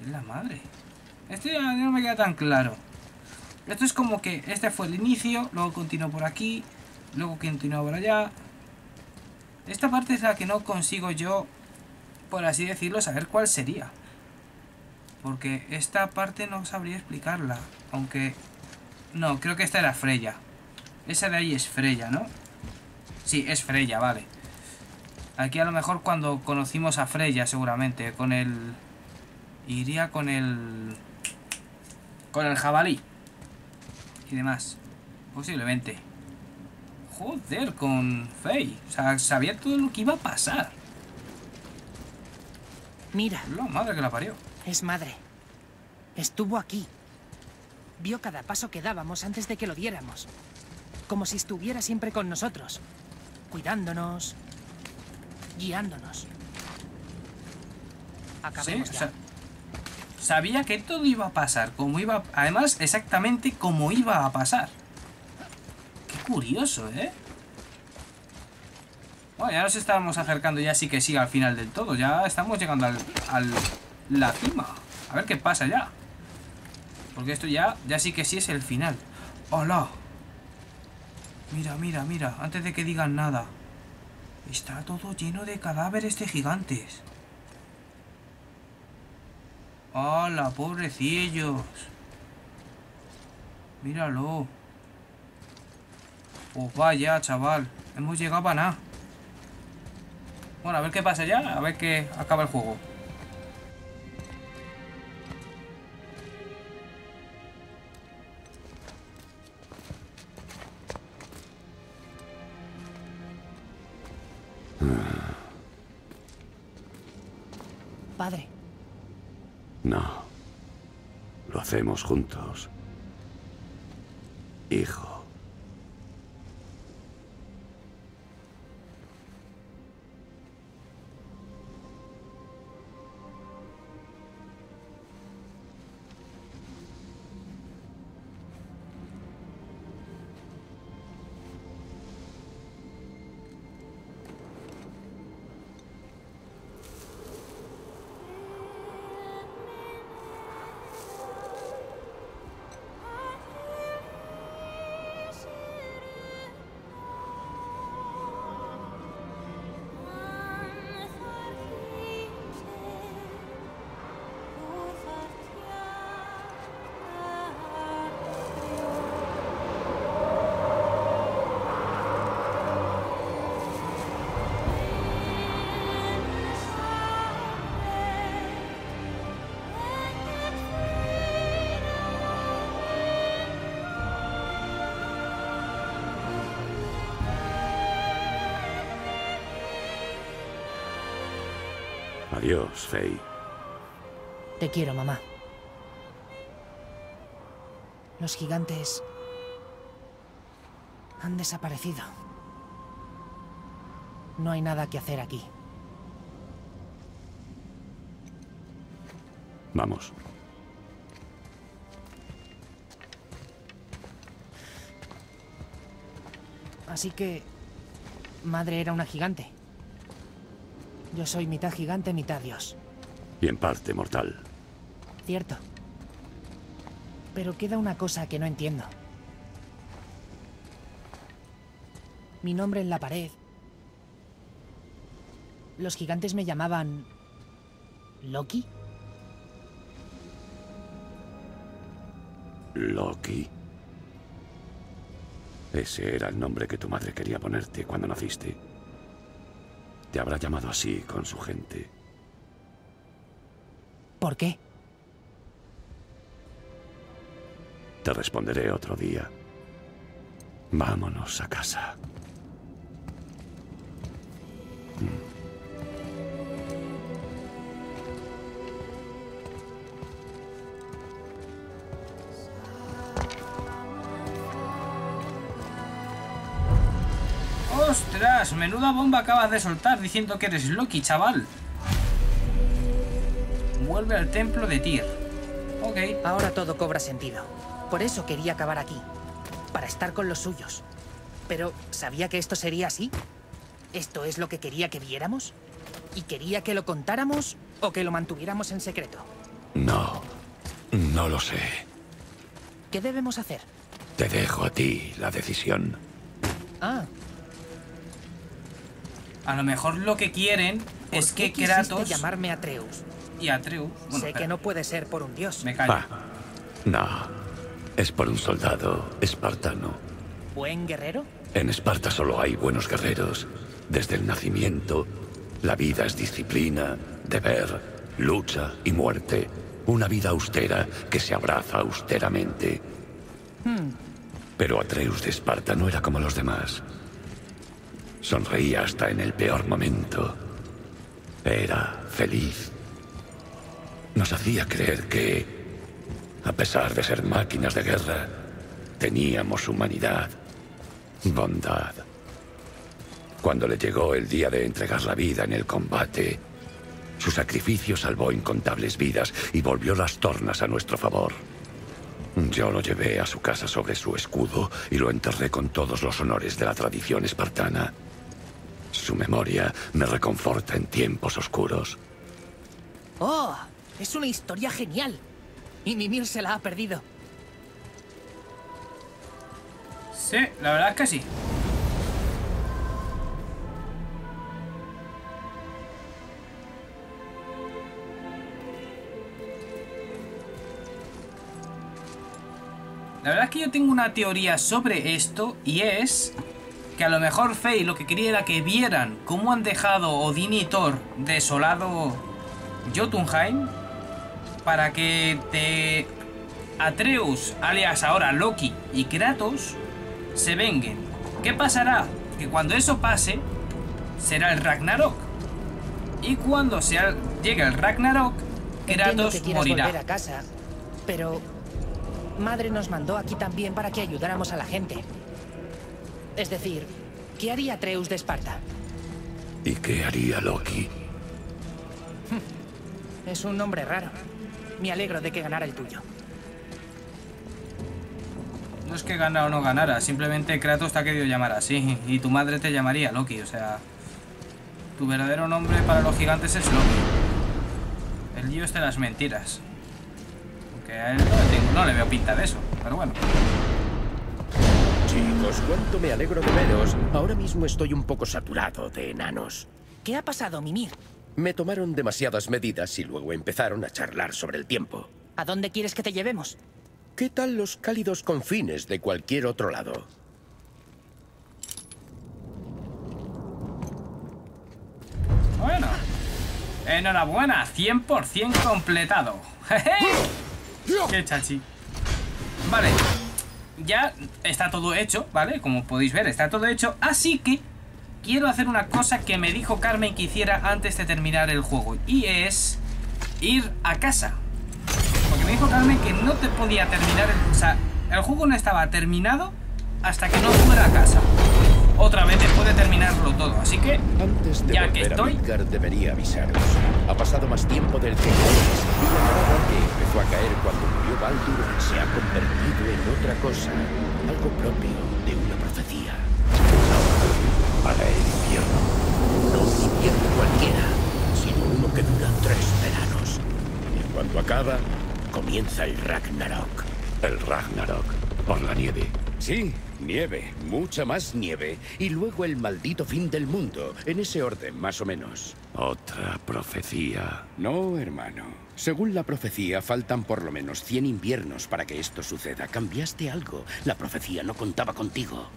es la madre. Este ya no me queda tan claro. Esto es como que este fue el inicio, luego continuó por aquí, luego continuó por allá. Esta parte es la que no consigo yo, por así decirlo, saber cuál sería. Porque esta parte no sabría explicarla, aunque... No, creo que esta era Freya. Esa de ahí es Freya, ¿no? Sí, es Freya, vale. Aquí a lo mejor cuando conocimos a Freya, seguramente, con el... Iría con el... Con el jabalí. Y demás. Posiblemente. Joder, con Faye. O sea, sabía todo lo que iba a pasar. Mira. La madre que la parió. Es madre. Estuvo aquí. Vio cada paso que dábamos antes de que lo diéramos. Como si estuviera siempre con nosotros. Cuidándonos, guiándonos. Acabemos sí, ya. O sea, sabía que todo iba a pasar, como iba, además exactamente como iba a pasar. Qué curioso, ¿eh? Bueno, ya nos estábamos acercando ya sí que sí al final del todo. Ya estamos llegando al, al la cima. A ver qué pasa ya. Porque esto ya, ya sí que sí es el final. ¡Hola! Mira, mira, mira, antes de que digan nada. Está todo lleno de cadáveres de gigantes. ¡Hala, pobrecillos! Míralo. Pues vaya, chaval. Hemos llegado a nada. Bueno, a ver qué pasa ya, a ver qué acaba el juego. Padre. No. Lo hacemos juntos. Hijo. Adiós, Faye. Te quiero, mamá. Los gigantes han desaparecido. No hay nada que hacer aquí. Vamos. Así que... madre era una gigante. Yo soy mitad gigante, mitad dios. Y en parte mortal. Cierto. Pero queda una cosa que no entiendo. Mi nombre en la pared. Los gigantes me llamaban... ¿Loki? Loki. Ese era el nombre que tu madre quería ponerte cuando naciste. Te habrá llamado así con su gente. ¿Por qué? Te responderé otro día. Vámonos a casa. ¡Ostras! Menuda bomba acabas de soltar diciendo que eres Loki, chaval. Vuelve al templo de Tyr. Ok. Ahora todo cobra sentido. Por eso quería acabar aquí. Para estar con los suyos. Pero, ¿sabía que esto sería así? ¿Esto es lo que quería que viéramos? ¿Y quería que lo contáramos o que lo mantuviéramos en secreto? No. No lo sé. ¿Qué debemos hacer? Te dejo a ti la decisión. Ah. A lo mejor lo que quieren es que Kratos... llamarme Atreus. Y Atreus... Bueno, sé espera. que no puede ser por un dios. Me callo. Ah, no. Es por un soldado espartano. ¿Buen guerrero? En Esparta solo hay buenos guerreros. Desde el nacimiento, la vida es disciplina, deber, lucha y muerte. Una vida austera que se abraza austeramente. Hmm. Pero Atreus de Esparta no era como los demás. Sonreía hasta en el peor momento. Era feliz. Nos hacía creer que, a pesar de ser máquinas de guerra, teníamos humanidad, bondad. Cuando le llegó el día de entregar la vida en el combate, su sacrificio salvó incontables vidas y volvió las tornas a nuestro favor. Yo lo llevé a su casa sobre su escudo y lo enterré con todos los honores de la tradición espartana. Su memoria me reconforta en tiempos oscuros. ¡Oh! Es una historia genial. Y Mimir se la ha perdido. Sí, la verdad es que sí. La verdad es que yo tengo una teoría sobre esto, y es que a lo mejor Frey lo que quería era que vieran cómo han dejado Odín y Thor desolado Jotunheim, para que de Atreus, alias ahora Loki, y Kratos se venguen. ¿Qué pasará? Que cuando eso pase será el Ragnarok, y cuando sea, llegue el Ragnarok, Kratos morirá. Volver a casa, pero... madre nos mandó aquí también para que ayudáramos a la gente. Es decir, ¿qué haría Atreus de Esparta? ¿Y qué haría Loki? Es un nombre raro. Me alegro de que ganara el tuyo. No es que gana o no ganara, simplemente Kratos te ha querido llamar así. Y tu madre te llamaría Loki, o sea... tu verdadero nombre para los gigantes es Loki. El dios de las mentiras. A él no, le tengo, no le veo pinta de eso, pero bueno. Chicos, cuánto me alegro de veros. Ahora mismo estoy un poco saturado de enanos. ¿Qué ha pasado, Mimir? Me tomaron demasiadas medidas y luego empezaron a charlar sobre el tiempo. ¿A dónde quieres que te llevemos? ¿Qué tal los cálidos confines de cualquier otro lado? Bueno. Enhorabuena, cien por cien completado. ¡Qué chachi! Vale, ya está todo hecho, ¿vale? Como podéis ver, está todo hecho. Así que quiero hacer una cosa que me dijo Carmen que hiciera antes de terminar el juego, y es ir a casa. Porque me dijo Carmen que no te podía terminar el, o sea, el juego no estaba terminado hasta que no fuera a casa. otra vez después de terminarlo todo. Así que, antes de ya que estoy... Midgard debería avisaros. Ha pasado más tiempo del que... Una morada que empezó a caer cuando murió Baldur se ha convertido en otra cosa. Algo propio de una profecía. Ahora, para el invierno. No un invierno cualquiera, sino uno que dura tres veranos. Y cuando acaba, comienza el Ragnarok. El Ragnarok. Por la nieve. Sí, nieve, mucha más nieve. Y luego el maldito fin del mundo, en ese orden, más o menos. Otra profecía. No, hermano. Según la profecía, faltan por lo menos cien inviernos para que esto suceda. Cambiaste algo. La profecía no contaba contigo.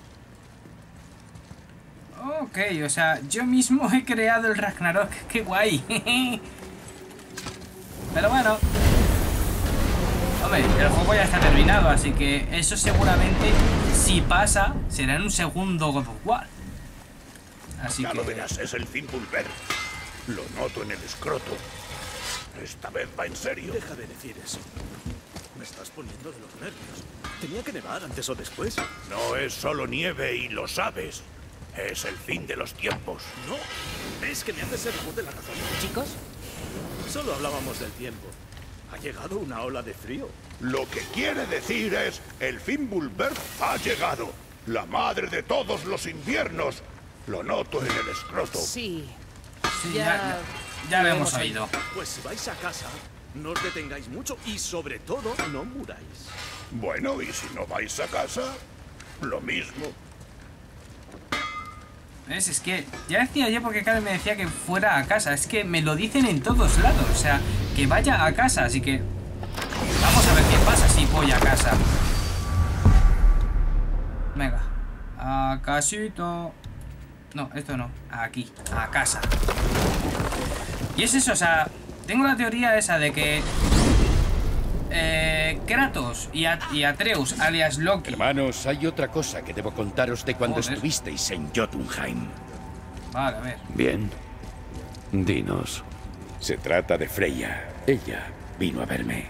Ok, o sea, yo mismo he creado el Ragnarok. ¡Qué guay! Pero bueno... Hombre, el juego ya está terminado, así que eso seguramente, si pasa, será en un segundo God of War. Así ya que... lo verás, es el Fimbulvetr. Lo noto en el escroto. Esta vez va en serio. Deja de decir eso. Me estás poniendo de los nervios. Tenía que nevar antes o después. No es solo nieve y lo sabes. Es el fin de los tiempos. No, es que me haces el favor de la razón. Chicos, solo hablábamos del tiempo. Ha llegado una ola de frío. Lo que quiere decir es, el Fimbulvetr ha llegado. La madre de todos los inviernos. Lo noto en el escroto. Sí. Sí, ya, ya, ya lo hemos oído. Pues si vais a casa, no os detengáis mucho y sobre todo no muráis. Bueno, y si no vais a casa, lo mismo. ¿Ves? Es que ya decía yo porque Karen me decía que fuera a casa. Es que me lo dicen en todos lados. O sea, que vaya a casa. Así que vamos a ver qué pasa si voy a casa. Venga. A casito. No, esto no. Aquí. A casa. Y es eso. O sea, tengo la teoría esa de que... Eh, Kratos y, At y Atreus, alias Loki. Hermanos, hay otra cosa que debo contaros de cuando Joder. estuvisteis en Jotunheim. Vale, a ver. Bien. Dinos. Se trata de Freya. Ella vino a verme.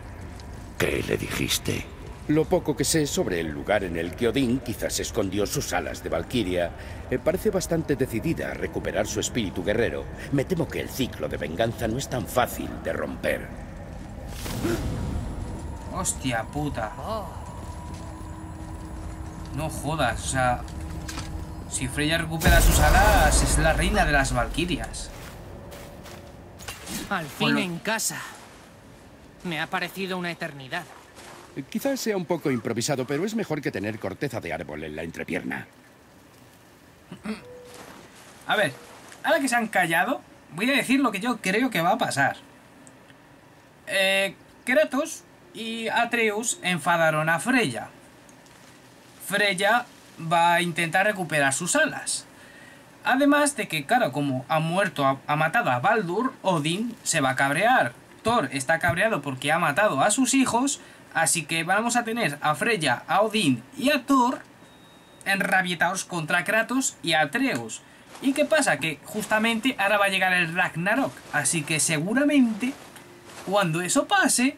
¿Qué le dijiste? Lo poco que sé sobre el lugar en el que Odín quizás escondió sus alas de Valquiria. Eh, parece bastante decidida a recuperar su espíritu guerrero. Me temo que el ciclo de venganza no es tan fácil de romper. Hostia puta. No jodas, o sea... Si Freya recupera sus alas, es la reina de las Valquirias. Al fin lo... en casa. Me ha parecido una eternidad. Quizás sea un poco improvisado, pero es mejor que tener corteza de árbol en la entrepierna. A ver, ahora que se han callado, voy a decir lo que yo creo que va a pasar. Eh, Kratos... y Atreus enfadaron a Freya. Freya va a intentar recuperar sus alas. Además de que, claro, como ha muerto, ha matado a Baldur, Odín se va a cabrear. Thor está cabreado porque ha matado a sus hijos, así que vamos a tener a Freya, a Odín y a Thor enrabietados contra Kratos y Atreus. ¿Y qué pasa? Que justamente ahora va a llegar el Ragnarok, así que seguramente cuando eso pase...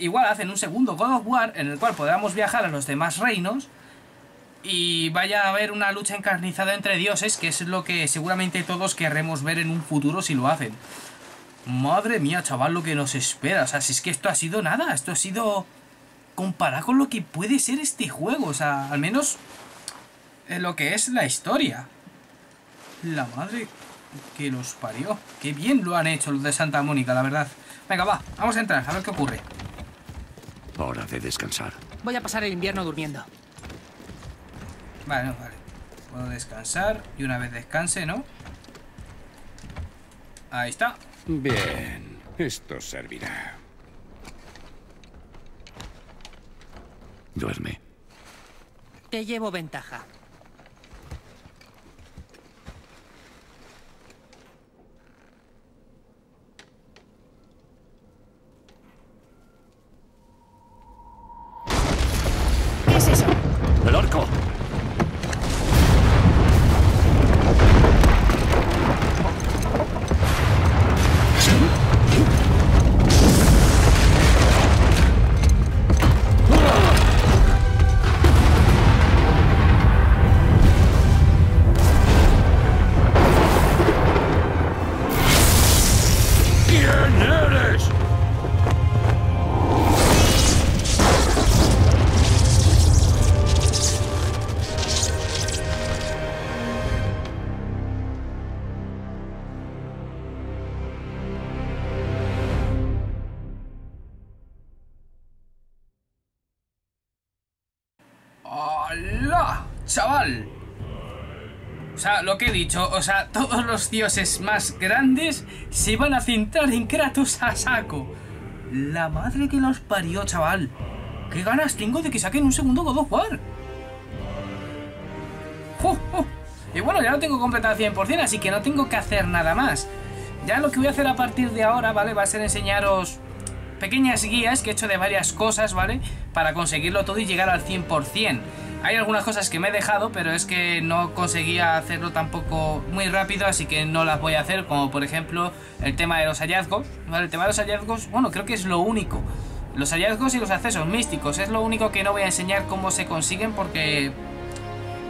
Igual hacen un segundo God of War en el cual podamos viajar a los demás reinos y vaya a haber una lucha encarnizada entre dioses, que es lo que seguramente todos querremos ver en un futuro si lo hacen. Madre mía, chaval, lo que nos espera. O sea, si es que esto ha sido nada, esto ha sido... comparado con lo que puede ser este juego, o sea, al menos en lo que es la historia. La madre que los parió. Qué bien lo han hecho los de Santa Mónica, la verdad. Venga, va, vamos a entrar, a ver qué ocurre. Hora de descansar. Voy a pasar el invierno durmiendo. Vale, no, vale. Puedo descansar y una vez descanse, ¿no? Ahí está. Bien, esto servirá. Duerme. Te llevo ventaja. chaval. O sea, lo que he dicho, o sea, todos los dioses más grandes se van a centrar en Kratos a saco. La madre que los parió, chaval. Qué ganas tengo de que saquen un segundo God of War. ¡Oh, oh! Y bueno, ya lo tengo completado al cien por cien, así que no tengo que hacer nada más. Ya lo que voy a hacer a partir de ahora, ¿vale? Va a ser enseñaros pequeñas guías que he hecho de varias cosas, ¿vale? Para conseguirlo todo y llegar al cien por cien. Hay algunas cosas que me he dejado, pero es que no conseguía hacerlo tampoco muy rápido, así que no las voy a hacer, como por ejemplo el tema de los hallazgos, ¿vale? El tema de los hallazgos, bueno, creo que es lo único. Los hallazgos y los accesos místicos es lo único que no voy a enseñar cómo se consiguen, porque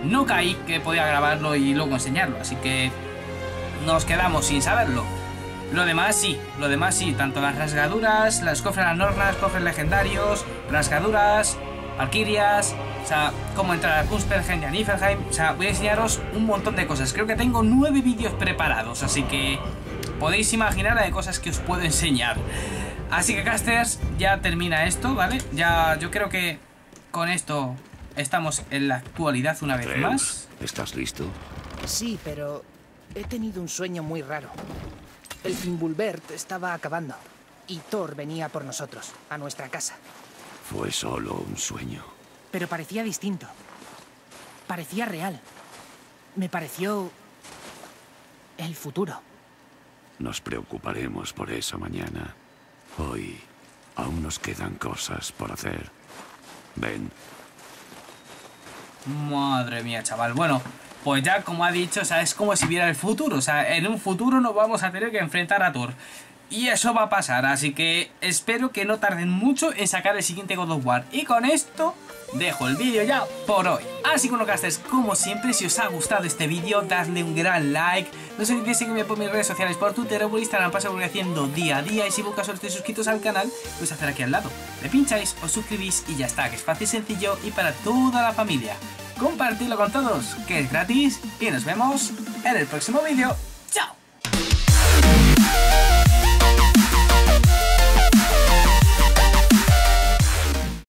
no caí que podía grabarlo y luego enseñarlo, así que nos quedamos sin saberlo. Lo demás sí, lo demás sí, tanto las rasgaduras, las cofres anornas, cofres legendarios, rasgaduras, valquirias, o sea, cómo entrar a Muspelheim y a Niflheim, o sea, voy a enseñaros un montón de cosas. Creo que tengo nueve vídeos preparados, así que podéis imaginar la de cosas que os puedo enseñar. Así que, casters, ya termina esto, ¿vale? Ya, yo creo que con esto estamos en la actualidad una vez más. ¿Estás listo? Sí, pero he tenido un sueño muy raro. El Fimbulvetr estaba acabando y Thor venía por nosotros, a nuestra casa. Fue solo un sueño. Pero parecía distinto. Parecía real. Me pareció el futuro. Nos preocuparemos por eso mañana. Hoy aún nos quedan cosas por hacer. Ven. Madre mía, chaval. Bueno, pues ya como ha dicho, o sea, es como si viera el futuro. O sea, en un futuro nos vamos a tener que enfrentar a Thor. Y eso va a pasar, así que espero que no tarden mucho en sacar el siguiente God of War. Y con esto dejo el vídeo ya por hoy. Así que bueno, casters, como siempre, si os ha gustado este vídeo, dadle un gran like. No se olvidéis de seguirme por mis redes sociales, por Twitter o por Instagram, paso lo que haciendo día a día. Y si por caso estáis suscritos al canal, pues hacer aquí al lado. Le pincháis, os suscribís y ya está, que es fácil, sencillo y para toda la familia. Compartidlo con todos, que es gratis. Y nos vemos en el próximo vídeo.